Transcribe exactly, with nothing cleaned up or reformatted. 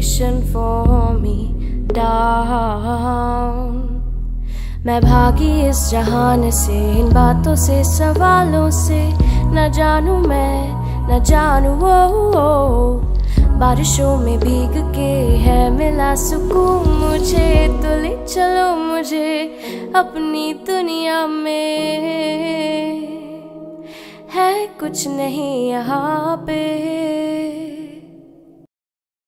destination for me down. मैं भागी इस जहान से, इन बातों से, सवालों से, न जानू मैं न जानू वो, वो बारिशों में भीग के है मिला सुकून मुझे। तो ले चलो मुझे अपनी दुनिया में, है कुछ नहीं यहाँ पे।